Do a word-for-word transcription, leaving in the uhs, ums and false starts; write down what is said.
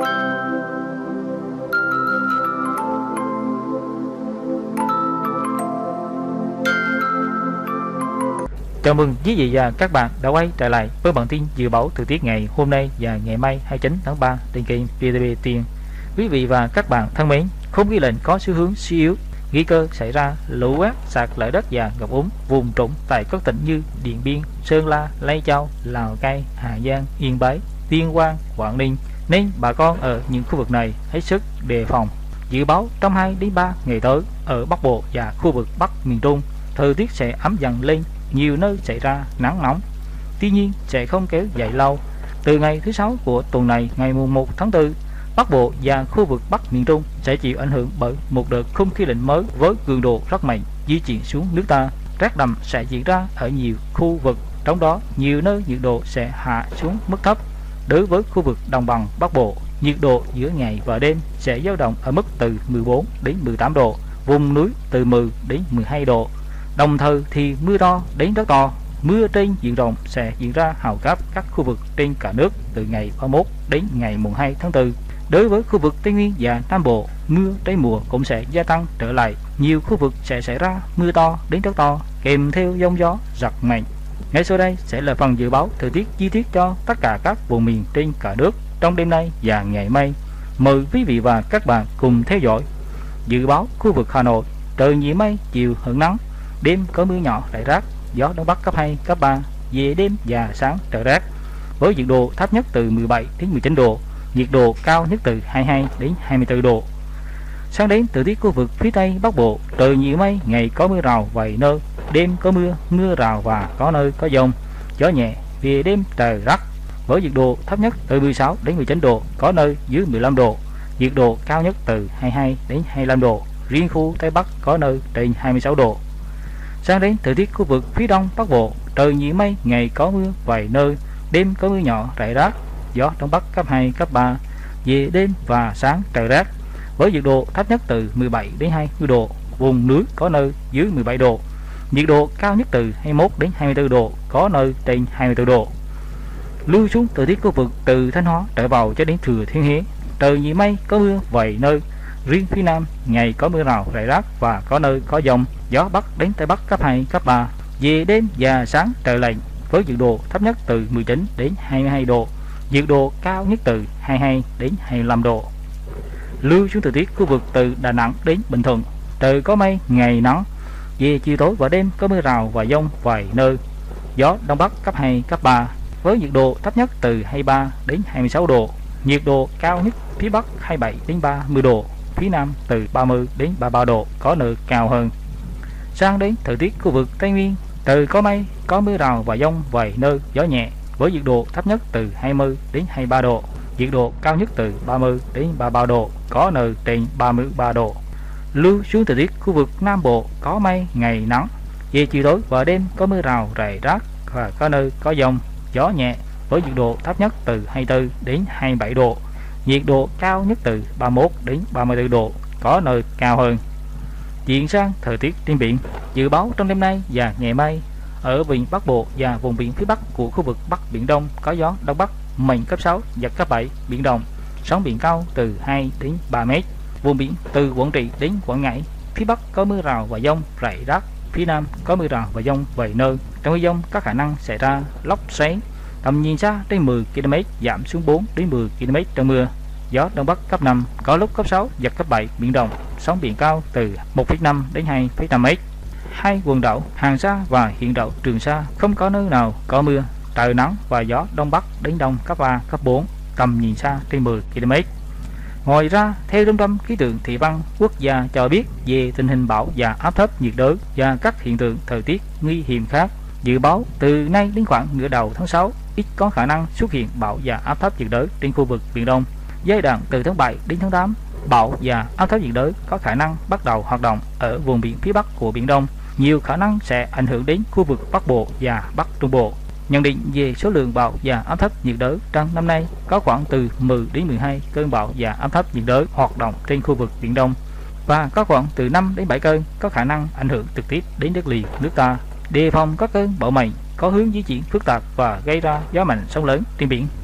Chào mừng quý vị và các bạn đã quay trở lại với bản tin dự báo thời tiết ngày hôm nay và ngày mai hai mươi chín tháng ba trên kênh vê tê vê Tiền. Quý vị và các bạn thân mến, không khí lạnh có xu hướng suy yếu, nguy cơ xảy ra lũ quét, sạt lở đất và ngập úng vùng trũng tại các tỉnh như Điện Biên, Sơn La, Lai Châu, Lào Cai, Hà Giang, Yên Bái, Tuyên Quang, Quảng Ninh, nên bà con ở những khu vực này hãy sức đề phòng. Dự báo trong hai đến ba ngày tới ở Bắc Bộ và khu vực Bắc miền Trung, thời tiết sẽ ấm dần lên, nhiều nơi xảy ra nắng nóng. Tuy nhiên sẽ không kéo dài lâu. Từ ngày thứ sáu của tuần này, ngày mùng một tháng tư, Bắc Bộ và khu vực Bắc miền Trung sẽ chịu ảnh hưởng bởi một đợt không khí lạnh mới với cường độ rất mạnh di chuyển xuống nước ta. Rét đậm sẽ diễn ra ở nhiều khu vực, trong đó nhiều nơi nhiệt độ sẽ hạ xuống mức thấp. Đối với khu vực đồng bằng Bắc Bộ, nhiệt độ giữa ngày và đêm sẽ dao động ở mức từ mười bốn đến mười tám độ, vùng núi từ mười đến mười hai độ. Đồng thời thì mưa to đến rất to, mưa trên diện rộng sẽ diễn ra hầu khắp các khu vực trên cả nước từ ngày ba mươi mốt đến ngày mùng hai tháng tư. Đối với khu vực Tây Nguyên và Nam Bộ, mưa trái mùa cũng sẽ gia tăng trở lại. Nhiều khu vực sẽ xảy ra mưa to đến rất to, kèm theo giông gió giật mạnh. Ngay sau đây sẽ là phần dự báo thời tiết chi tiết cho tất cả các vùng miền trên cả nước trong đêm nay và ngày mai. Mời quý vị và các bạn cùng theo dõi. Dự báo khu vực Hà Nội, trời nhiều mây, chiều hưởng nắng, đêm có mưa nhỏ rải rác, gió đông bắc cấp hai, cấp ba, về đêm và sáng trời rét. Với nhiệt độ thấp nhất từ mười bảy đến mười chín độ, nhiệt độ cao nhất từ hai mươi hai đến hai mươi tư độ. Sáng đến thời tiết khu vực phía Tây Bắc Bộ, trời nhiều mây, ngày có mưa rào vài nơi, đêm có mưa, mưa rào và có nơi có dông, gió nhẹ, về đêm trời rét. Với nhiệt độ thấp nhất từ mười sáu đến mười chín độ, có nơi dưới mười lăm độ, nhiệt độ cao nhất từ hai mươi hai đến hai mươi lăm độ, riêng khu Tây Bắc có nơi trên hai mươi sáu độ. Sáng đến thời tiết khu vực phía Đông Bắc Bộ, trời nhiều mây, ngày có mưa vài nơi, đêm có mưa nhỏ rải rác, gió đông bắc cấp hai, cấp ba, về đêm và sáng trời rét. Với nhiệt độ thấp nhất từ mười bảy đến hai mươi độ, vùng núi có nơi dưới mười bảy độ, nhiệt độ cao nhất từ hai mươi mốt đến hai mươi tư độ, có nơi trên hai mươi tư độ. Lưu xuống thời tiết khu vực từ Thanh Hóa trở vào cho đến Thừa Thiên Huế, trời nhiều mây, có mưa vài nơi, riêng phía Nam ngày có mưa rào rải rác và có nơi có dông, gió bắc đến tây bắc cấp hai, cấp ba, về đêm và sáng trời lạnh. Với nhiệt độ thấp nhất từ mười chín đến hai mươi hai độ, nhiệt độ cao nhất từ hai mươi hai đến hai mươi lăm độ. Lưu xuống thời tiết khu vực từ Đà Nẵng đến Bình Thuận, trời có mây, ngày nắng, về chiều tối và đêm có mưa rào và dông vài nơi, gió đông bắc cấp hai, cấp ba, với nhiệt độ thấp nhất từ hai mươi ba đến hai mươi sáu độ, nhiệt độ cao nhất phía bắc hai mươi bảy đến ba mươi độ, phía nam từ ba mươi đến ba mươi ba độ, có nơi cao hơn. Sang đến thời tiết khu vực Tây Nguyên, trời có mây, có mưa rào và dông vài nơi, gió nhẹ, với nhiệt độ thấp nhất từ hai mươi đến hai mươi ba độ, nhiệt độ cao nhất từ ba mươi đến ba mươi ba độ, có nơi trên ba mươi ba độ. Lưu xuống thời tiết khu vực Nam Bộ, có mây, ngày nắng, về chiều tối và đêm có mưa rào rải rác và có nơi có dông, gió nhẹ, với nhiệt độ thấp nhất từ hai mươi tư đến hai mươi bảy độ, nhiệt độ cao nhất từ ba mươi mốt đến ba mươi tư độ, có nơi cao hơn. Chuyển sang thời tiết trên biển, dự báo trong đêm nay và ngày mai ở vịnh Bắc Bộ và vùng biển phía Bắc của khu vực Bắc Biển Đông có gió đông bắc mạnh cấp sáu giật cấp bảy, biển động, sóng biển cao từ hai đến ba mét. Vùng biển từ Quảng Trị đến Quảng Ngãi, phía Bắc có mưa rào và dông rải rác, phía Nam có mưa rào và dông vài nơi. Trong mưa dông có khả năng xảy ra lốc xoáy, tầm nhìn xa trên mười ki lô mét giảm xuống bốn đến mười ki lô mét trong mưa. Gió đông bắc cấp năm, có lúc cấp sáu giật cấp bảy, biển động, sóng biển cao từ một phẩy năm đến hai phẩy năm mét. Hai quần đảo Hoàng Sa và huyện đảo Trường Sa không có nơi nào có mưa, trời nắng và gió đông bắc đến đông cấp ba, cấp bốn, tầm nhìn xa trên mười ki lô mét. Ngoài ra, theo Trung tâm Khí tượng Thủy văn Quốc gia cho biết về tình hình bão và áp thấp nhiệt đới và các hiện tượng thời tiết nguy hiểm khác, dự báo từ nay đến khoảng nửa đầu tháng sáu, ít có khả năng xuất hiện bão và áp thấp nhiệt đới trên khu vực Biển Đông. Giai đoạn từ tháng bảy đến tháng tám, bão và áp thấp nhiệt đới có khả năng bắt đầu hoạt động ở vùng biển phía Bắc của Biển Đông, nhiều khả năng sẽ ảnh hưởng đến khu vực Bắc Bộ và Bắc Trung Bộ. Nhận định về số lượng bão và áp thấp nhiệt đới trong năm nay có khoảng từ mười đến mười hai cơn bão và áp thấp nhiệt đới hoạt động trên khu vực Biển Đông và có khoảng từ năm đến bảy cơn có khả năng ảnh hưởng trực tiếp đến đất liền nước ta. Đề phòng các cơn bão mạnh có hướng di chuyển phức tạp và gây ra gió mạnh sóng lớn trên biển.